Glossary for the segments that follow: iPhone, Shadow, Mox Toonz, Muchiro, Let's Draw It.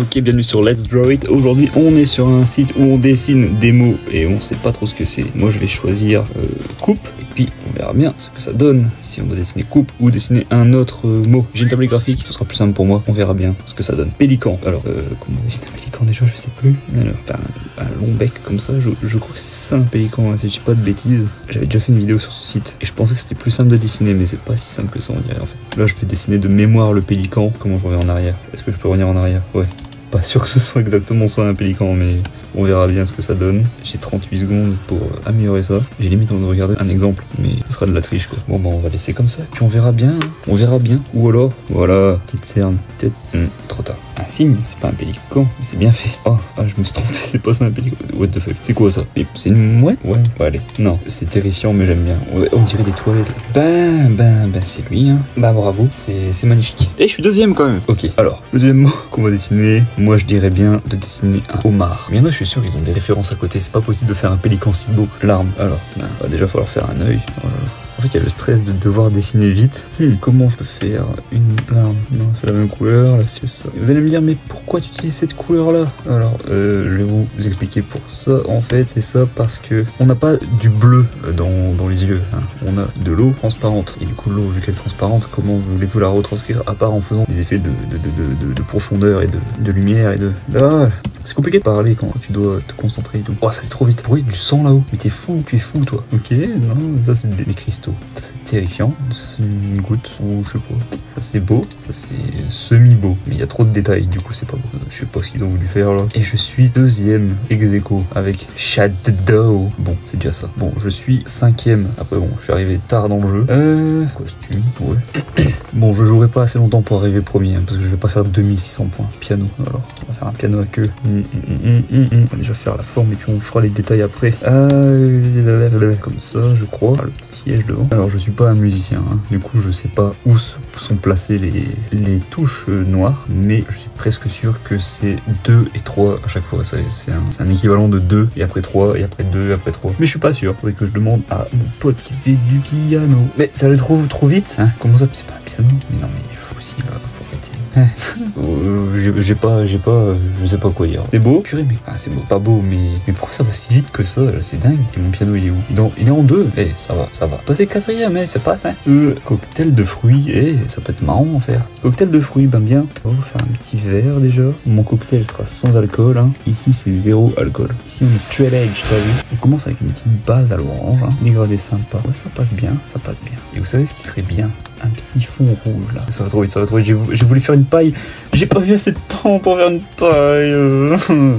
Ok, bienvenue sur Let's Draw It. Aujourd'hui, on est sur un site où on dessine des mots et on sait pas trop ce que c'est. Moi, je vais choisir coupe et puis on verra bien ce que ça donne. Si on doit dessiner coupe ou dessiner un autre mot. J'ai une tablette graphique, ce sera plus simple pour moi. On verra bien ce que ça donne. Pélican. Alors, comment on dessine un pélican déjà? Je sais plus. Alors, un long bec comme ça. Je crois que c'est ça un pélican, hein, si je dis pas de bêtises. J'avais déjà fait une vidéo sur ce site et je pensais que c'était plus simple de dessiner, mais c'est pas si simple que ça, on dirait en fait. Là, je vais dessiner de mémoire le pélican. Comment je reviens en arrière? Est-ce que je peux revenir en arrière? Ouais. Pas sûr que ce soit exactement ça un pélican, mais on verra bien ce que ça donne. J'ai 38 secondes pour améliorer ça. J'ai limite envie de regarder un exemple, mais ce sera de la triche quoi. Bon bah on va laisser comme ça, puis on verra bien, hein. On verra bien. Ou alors, voilà, petite cerne, peut-être, trop tard. Un signe, c'est pas un pélican, mais c'est bien fait. Oh, ah, je me suis trompé, c'est pas ça un pélican. What the fuck, c'est quoi ça? C'est une mouette? Ouais, bah, allez. Non, c'est terrifiant, mais j'aime bien. On dirait des toilettes. Ben, c'est lui, hein. Bah bravo, c'est magnifique. Et je suis deuxième quand même. Ok, alors, le deuxième mot qu'on va dessiner... Moi, je dirais bien de dessiner un homard. Mais il y en a, je suis sûr, ils ont des références à côté. C'est pas possible de faire un pélican si beau. L'arme. Alors, il va déjà falloir faire un œil. Oh là là. En fait, il y a le stress de devoir dessiner vite. Comment je peux faire une larme? Non, c'est la même couleur. Là, c'est ça. Vous allez me dire, mais pourquoi tu utilises cette couleur-là? Alors, je vais vous expliquer pour ça. En fait, c'est ça parce que on n'a pas du bleu dans les yeux. Hein. On a de l'eau transparente. Et du coup, l'eau, vu qu'elle est transparente, comment voulez-vous la retranscrire à part en faisant des effets de profondeur et de lumière et de... Ah, c'est compliqué de parler quand tu dois te concentrer. Donc, oh, ça va trop vite. Pourquoi il y a du sang là-haut? Mais t'es fou, tu es fou, toi. Ok, non, ça c'est des cristaux. Ça c'est terrifiant, c'est une goutte ou je sais pas. Ça c'est beau, ça c'est semi-beau, mais il y a trop de détails, du coup c'est pas beau. Je sais pas ce qu'ils ont voulu faire là. Et je suis deuxième ex aequo avec Shadow. Bon, c'est déjà ça. Bon, je suis cinquième. Après bon, je suis arrivé tard dans le jeu. Costume, ouais. Bon, je jouerai pas assez longtemps pour arriver premier, hein, parce que je vais pas faire 2600 points. Piano, alors on va faire un piano à queue. On va déjà faire la forme et puis on fera les détails après. Comme ça, je crois. Ah, le petit siège devant. Alors, je suis pas un musicien, hein. Du coup, je sais pas où sont placées les touches noires, mais je suis presque sûr que c'est 2 et 3 à chaque fois. C'est un équivalent de 2 et après 3 et après 2 et après 3. Mais je suis pas sûr. Faudrait que je demande à mon pote qui fait du piano. Mais ça allait trop vite, hein. Comment ça, c'est pas un piano? Mais non, mais il faut aussi là. Je sais pas quoi dire. C'est beau? Purée, mais c'est beau. Pas beau, mais pourquoi ça va si vite que ça? C'est dingue. Et mon piano, il est où? Il est en deux. Ça va. Passer quatrième, ça passe, hein. Cocktail de fruits, ça peut être marrant à faire. Cocktail de fruits, ben bien. On va faire un petit verre déjà. Mon cocktail sera sans alcool, hein. Ici, c'est 0 alcool. Ici, on est straight edge, t'as vu? On commence avec une petite base à l'orange, hein. Dégradé sympa. Ouais, ça passe bien, ça passe bien. Et vous savez ce qui serait bien? Un petit fond rouge là. Ça va trop vite, ça va trop vite. J'ai voulu faire une paille. J'ai pas vu assez de temps pour faire une paille.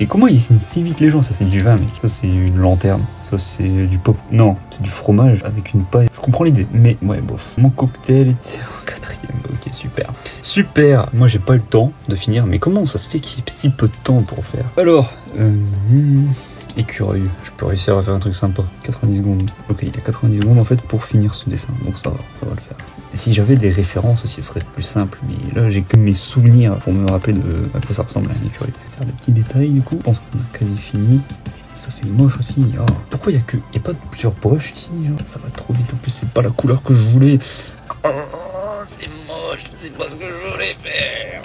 Et comment ils dessinent si vite les gens? Ça c'est du vin, mec. Ça c'est une lanterne. Ça c'est du pop. Non, c'est du fromage avec une paille. Je comprends l'idée, mais ouais, bof. Mon cocktail était au quatrième. Ok, super. Super. Moi j'ai pas eu le temps de finir, mais comment ça se fait qu'il y ait si peu de temps pour faire? Alors... Écureuil, je peux réussir à faire un truc sympa. 90 secondes. Ok, il y a 90 secondes en fait pour finir ce dessin, donc ça va le faire. Et si j'avais des références aussi, ce serait plus simple, mais là j'ai que mes souvenirs pour me rappeler de à quoi ça ressemble à un écureuil. Je vais faire des petits détails du coup. Je pense qu'on a quasi fini. Ça fait moche aussi. Oh, pourquoi il n'y a que et pas de plusieurs brushes ici genre. Ça va trop vite. En plus, c'est pas la couleur que je voulais. Oh, c'est moche. C'est pas ce que je voulais faire.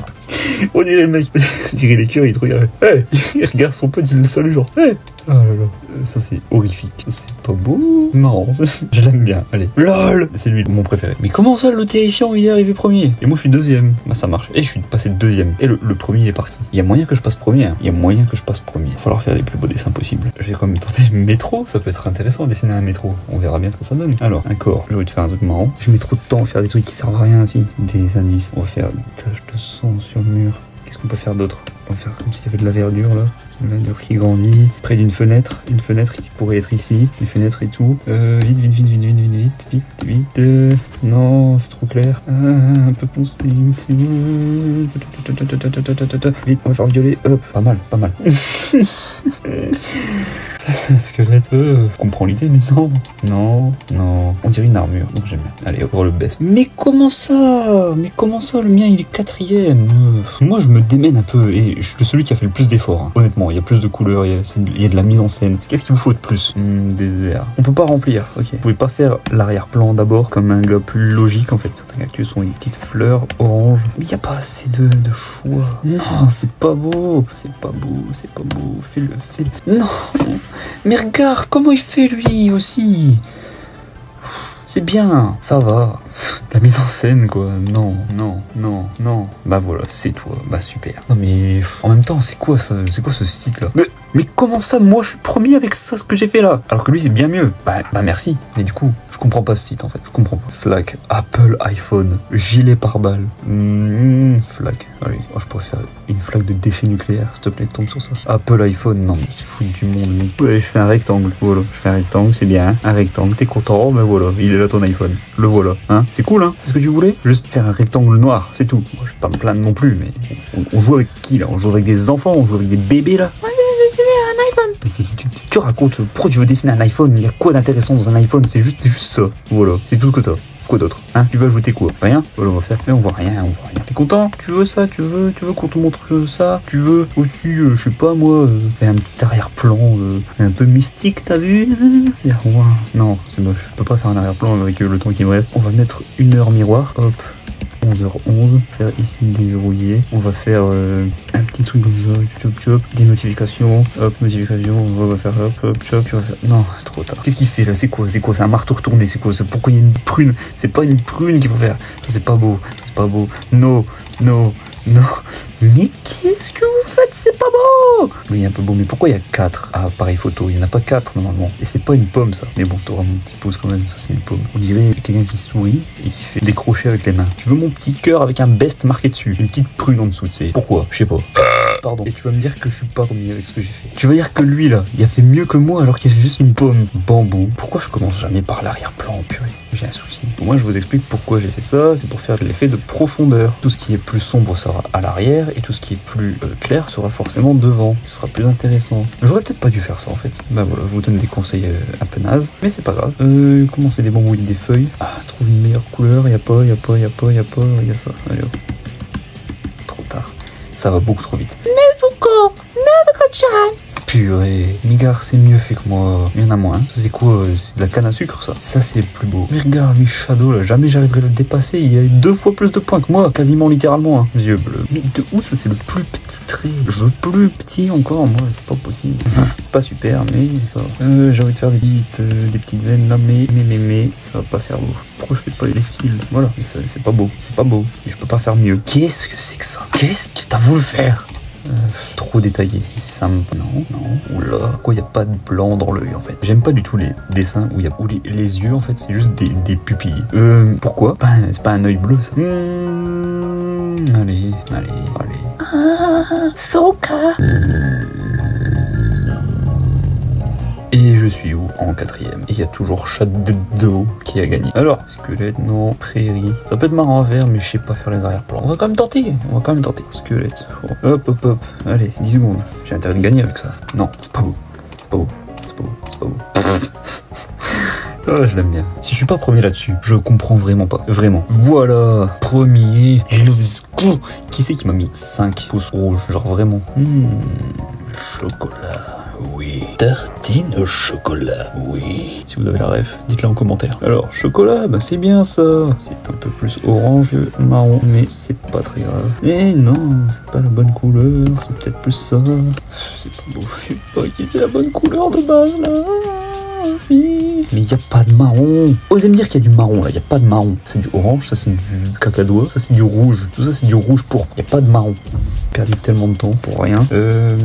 On dirait le mec, on dirait l'écureuil, il te regarde. Hey, il regarde son pote, il le salue genre. Hey. Oh là là, ça c'est horrifique. C'est pas beau. Marrant, je l'aime bien. Allez, lol. C'est lui mon préféré. Mais comment ça, le terrifiant, il est arrivé premier? Et moi je suis deuxième. Bah ça marche. Et je suis passé deuxième. Et le premier il est parti. Il y a moyen que je passe premier. Il y a moyen que je passe premier. Il va falloir faire les plus beaux dessins possibles. Je vais quand même tenter métro. Ça peut être intéressant, dessiner un métro. On verra bien ce que ça donne. Alors, un corps. J'ai envie de faire un truc marrant. Je mets trop de temps à faire des trucs qui servent à rien aussi. Des indices. On va faire des taches de sang sur le mur. Qu'est-ce qu'on peut faire d'autre? On va faire comme s'il y avait de la verdure là. La verdure qui grandit, près d'une fenêtre. Une fenêtre qui pourrait être ici, une fenêtre et tout. Vite. Non, c'est trop clair. Un peu poncé. Vite, on va faire violer. Hop, pas mal. Squelette, je comprends l'idée, mais non. Non, non. On dirait une armure, donc j'aime bien. Allez, encore le best. Mais comment ça? Mais comment ça? Le mien, il est quatrième. Moi, je me démène un peu et je suis celui qui a fait le plus d'efforts. Hein. Honnêtement, il y a plus de couleurs, il y a de la mise en scène. Qu'est-ce qu'il vous faut de plus? Désert. On peut pas remplir, ok. Vous pouvez pas faire l'arrière-plan d'abord comme un gars plus logique, en fait. Certains cactus ont une petite fleur orange. Mais il n'y a pas assez de choix. Non, c'est pas beau. C'est pas beau, c'est pas beau. Fais-le. Non. Mais regarde comment il fait lui aussi. C'est bien, ça va. La mise en scène quoi. Non, non, non, non. Bah voilà, c'est toi. Bah super. Non mais en même temps, c'est quoi ça? C'est quoi ce site là? Mais comment ça, moi, je suis premier avec ça, ce que j'ai fait là? Alors que lui, c'est bien mieux. Bah merci. Mais du coup, je comprends pas ce site, en fait. Je comprends pas. Flag, Apple, iPhone, gilet pare-balles. Flag. Allez, oh, je préfère une flag de déchets nucléaires. S'il te plaît, tombe sur ça. Apple, iPhone. Non, mais ils se foutent du monde, lui. Ouais, je fais un rectangle. Voilà. Je fais un rectangle, c'est bien. Hein, un rectangle, t'es content. Mais voilà, il est là ton iPhone. Le voilà. Hein, c'est cool, hein? C'est ce que tu voulais? Juste faire un rectangle noir, c'est tout. Moi, je vais pas me plaindre non plus, mais on joue avec qui, là? On joue avec des enfants, on joue avec des bébés, là? Tu racontes, pourquoi tu veux dessiner un iPhone? Il y a quoi d'intéressant dans un iPhone? C'est juste ça. Voilà, c'est tout ce que t'as. Quoi d'autre? Hein? Tu veux ajouter quoi? Rien? Voilà, on va faire. Mais on voit rien, on voit rien. T'es content? Tu veux ça? Tu veux qu'on te montre ça? Tu veux aussi, je sais pas moi, faire un petit arrière-plan un peu mystique, t'as vu? Non, c'est moche. Je peux pas faire un arrière-plan avec le temps qui me reste. On va mettre une heure miroir. Hop. 11h11, faire ici déverrouiller, on va faire un petit truc comme ça, chop, des notifications, hop, notifications, on va faire hop, chop, tu vas faire, non, trop tard. Qu'est-ce qu'il fait là? C'est quoi, c'est un marteau retourné, c'est quoi, pourquoi il y a une prune? C'est pas une prune qu'il faut faire, c'est pas beau, non, mais qu'est-ce que vous faites? C'est pas beau! Oui, il est un peu beau, mais pourquoi il y a 4 appareils photo? Il n'y en a pas 4 normalement. Et c'est pas une pomme ça. Mais bon, t'auras mon petit pouce quand même, ça c'est une pomme. On dirait quelqu'un qui sourit et qui fait des crochets avec les mains. Tu veux mon petit cœur avec un best marqué dessus? Une petite prune en dessous, tu sais. Pourquoi? Je sais pas. Pardon. Et tu vas me dire que je suis pas premier avec ce que j'ai fait. Tu vas dire que lui là, il a fait mieux que moi alors qu'il y a juste une pomme. Bambou. Pourquoi je commence jamais par l'arrière-plan, purée? J'ai un souci. Moi je vous explique pourquoi j'ai fait ça. C'est pour faire l'effet de profondeur. Tout ce qui est plus sombre sera à l'arrière et tout ce qui est plus clair sera forcément devant. Ce sera plus intéressant. J'aurais peut-être pas dû faire ça en fait. Bah voilà, je vous donne des conseils un peu nazes, mais c'est pas grave. Comment c'est des bambouilles, des feuilles? Ah, trouve une meilleure couleur. Y a pas. Y a ça. Allez hop. Trop tard. Ça va beaucoup trop vite. Purée, Migard c'est mieux fait que moi. Il y en a moins. C'est quoi? C'est de la canne à sucre ça? Ça c'est plus beau. Mais regarde lui Shadow là, jamais j'arriverai à le dépasser. Il y a 2 fois plus de points que moi, quasiment littéralement. Hein. Yeux bleus. Mais de où ça? C'est le plus petit trait. Je veux plus petit encore, moi c'est pas possible. Pas super mais j'ai envie de faire des petites veines là mais ça va pas faire beau. Pourquoi je fais pas les cils? Voilà, c'est pas beau. Et je peux pas faire mieux. Qu'est-ce que c'est que ça? Qu'est-ce que t'as voulu faire? Trop détaillé, ça me... Non, oula, pourquoi il n'y a pas de blanc dans l'œil en fait? J'aime pas du tout les dessins où il y a... Où les yeux en fait, c'est juste des pupilles. Pourquoi? Ben, c'est pas un œil bleu ça. Allez. Ah, Soka. Et je suis où? En 4ème. Et il y a toujours Shadow qui a gagné. Alors, squelette, non, prairie. Ça peut être marrant à faire, mais je sais pas faire les arrière-plans. On va quand même tenter. Squelette. Oh. Hop. Allez, 10 secondes. J'ai intérêt de gagner avec ça. Non, c'est pas beau. Oh, je l'aime bien. Si je suis pas premier là-dessus, je comprends vraiment pas. Vraiment. Voilà. Premier. Qui c'est qui m'a mis 5 pouces rouges? Genre vraiment. Chocolat. Oui. Tartine au chocolat. Oui. Si vous avez la ref, dites-la en commentaire. Alors, chocolat, bah c'est bien ça. C'est un peu plus orange, marron, mais c'est pas très grave. Eh non, c'est pas la bonne couleur. C'est peut-être plus ça. C'est pas beau. Je sais pas qui était la bonne couleur de base là. Si. Mais il n'y a pas de marron. Osez me dire qu'il y a du marron là, il n'y a pas de marron. C'est du orange, ça c'est du cacadois, ça c'est du rouge. Tout ça c'est du rouge pourpre. Il n'y a pas de marron. Perdu tellement de temps pour rien. Je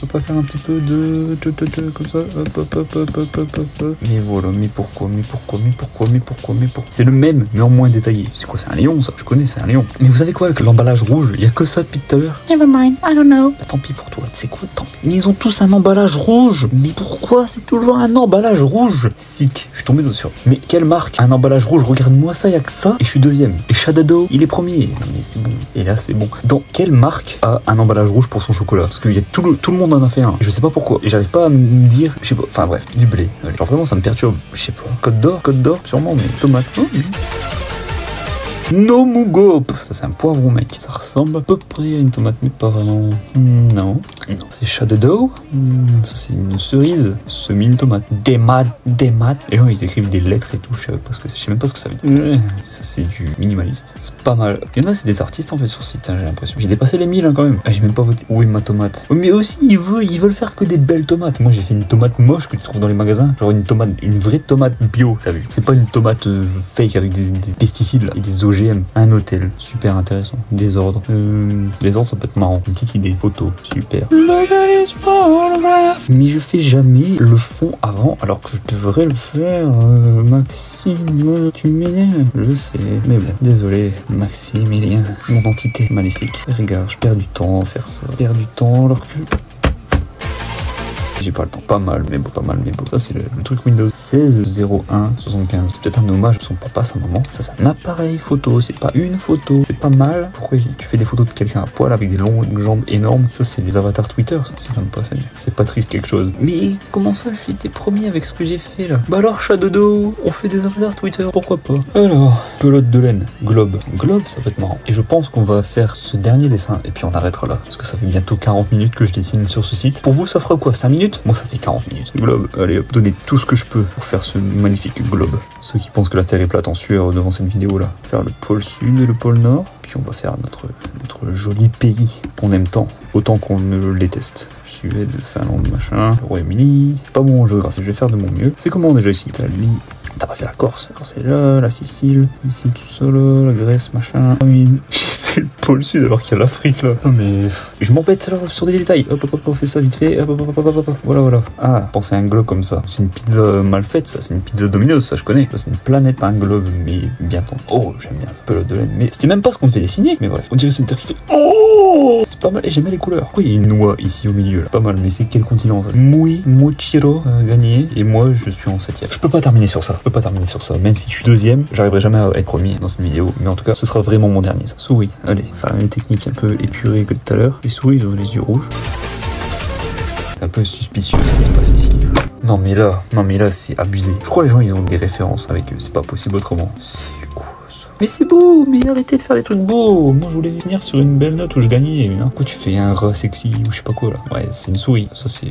peux pas faire un petit peu de comme ça. Hop. Mais voilà, mais pourquoi. C'est le même mais en moins détaillé. C'est quoi? C'est un lion ça. Je connais, c'est un lion. Mais vous savez quoi avec l'emballage rouge? Il y a que ça depuis tout à l'heure. Never mind, I don't know. Bah, tant pis pour toi. C'est quoi? Tant pis. Mais ils ont tous un emballage rouge. Mais pourquoi c'est toujours un emballage rouge? Sick. Je suis tombé dessus. Mais quelle marque? Un emballage rouge. Regarde-moi ça, y a que ça. Et je suis 2ème. Et Shadow, il est 1er. Non mais c'est bon. et là c'est bon. Dans quelle marque a un emballage rouge pour son chocolat? Parce qu'il y a tout le monde en a fait un. Je sais pas pourquoi. Et j'arrive pas à me dire, je sais pas, enfin bref, du blé. Allez. Genre vraiment ça me perturbe, je sais pas. Côte d'Or sûrement, mais tomate. Oh, oui. No Mugop. Ça c'est un poivron mec. Ça ressemble à peu près à une tomate mais pas vraiment. Non. C'est Shadow. Ça c'est une cerise. Semi-tomate. Des maths. Les gens ils écrivent des lettres et tout. Je sais même pas ce que ça veut dire. Ça c'est du minimaliste. C'est pas mal. Il y en a c'est des artistes en fait sur ce site hein, j'ai l'impression. J'ai dépassé les 1000 hein, quand même. Ah, j'ai même pas voté. Où est ma tomate? Mais aussi ils veulent faire que des belles tomates. Moi j'ai fait une tomate moche que tu trouves dans les magasins. Genre une tomate, une vraie tomate bio. T'as vu? C'est pas une tomate fake avec des pesticides là, et des OGM. Un hôtel, super intéressant. Désordre. Désordre, ça peut être marrant. Une petite idée. Photo, super. Mais je fais jamais le fond avant, alors que je devrais le faire. Maxime, tu m'énerves. Je sais, mais bon. Désolé, Maximilien. Mon entité magnifique. Regarde, je perds du temps à faire ça. Je perds du temps alors que... J'ai pas le temps. Pas mal, mais bon. Ça, c'est le truc Windows 16 01 75. C'est peut-être un hommage à son papa, sa maman. Ça, c'est un appareil photo. C'est pas une photo. C'est pas mal. Pourquoi tu fais des photos de quelqu'un à poil avec des longues jambes énormes? Ça, c'est les avatars Twitter. Ça, c'est même pas ça. C'est pas triste quelque chose. Mais comment ça, je suis été promis avec ce que j'ai fait là? Bah alors, Shadow, on fait des avatars Twitter. Pourquoi pas? Alors, pelote de laine. Globe, ça va être marrant. Et je pense qu'on va faire ce dernier dessin. Et puis, on arrêtera là. Parce que ça fait bientôt 40 minutes que je dessine sur ce site. Pour vous, ça fera quoi? 5 minutes? Moi ça fait 40 minutes. Globe, allez hop, donnez tout ce que je peux pour faire ce magnifique globe. Ceux qui pensent que la Terre est plate en sueur devant cette vidéo là. Faire le pôle sud et le pôle nord. Puis on va faire notre joli pays qu'on aime tant, autant qu'on ne le déteste. Suède, Finlande, machin, le Royaume-Uni. Pas bon en géographie, je vais faire de mon mieux. C'est comment déjà ici? Italie. T'as pas fait la Corse. La Corse est là, la Sicile, ici tout seul, la Grèce, machin. J'ai fait le pôle sud alors qu'il y a l'Afrique là. Non mais je m'embête alors sur des détails. Hop hop hop, on fait ça vite fait. Hop hop hop hop hop. Voilà. Ah, pensez à un globe comme ça. C'est une pizza mal faite ça, c'est une pizza Domino's, ça je connais. C'est une planète, pas un globe, mais bien tendu. Oh, j'aime bien ça. Pelote de laine. Mais c'était même pas ce qu'on fait dessiner. Mais bref, on dirait c'est une terre qui fait. Oh, c'est pas mal et j'aimais les couleurs. Oui, il y a une noix ici au milieu là. Pas mal, mais c'est quel continent ça? Muchiro a gagné et moi je suis en 7e. Je peux pas terminer sur ça, même si je suis 2e, j'arriverai jamais à être premier dans cette vidéo, mais en tout cas, ce sera vraiment mon dernier. Ça. Souris, allez, faire la même technique un peu épurée que tout à l'heure. Les souris, ils ont les yeux rouges. C'est un peu suspicieux ce qui se passe ici. Non mais là, c'est abusé. Je crois que les gens, ils ont des références avec eux, c'est pas possible autrement. C'est cool. Mais c'est beau, mais arrêtez de faire des trucs beaux. Moi je voulais venir sur une belle note où je gagnais. Hein. Pourquoi tu fais un rat sexy ou je sais pas quoi là? Ouais, c'est une souris. Ça c'est...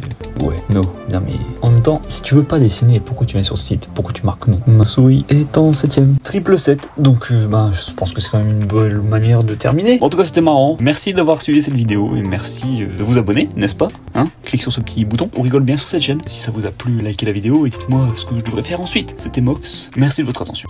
Ouais, non. Bien mais... En même temps, si tu veux pas dessiner, pourquoi tu viens sur ce site? Pourquoi tu marques non? Ma souris est en 7ème. Triple 7. Donc je pense que c'est quand même une bonne manière de terminer. En tout cas c'était marrant. Merci d'avoir suivi cette vidéo et merci de vous abonner, n'est-ce pas hein? Clique sur ce petit bouton. On rigole bien sur cette chaîne. Si ça vous a plu, likez la vidéo et dites-moi ce que je devrais faire ensuite. C'était Mox. Merci de votre attention.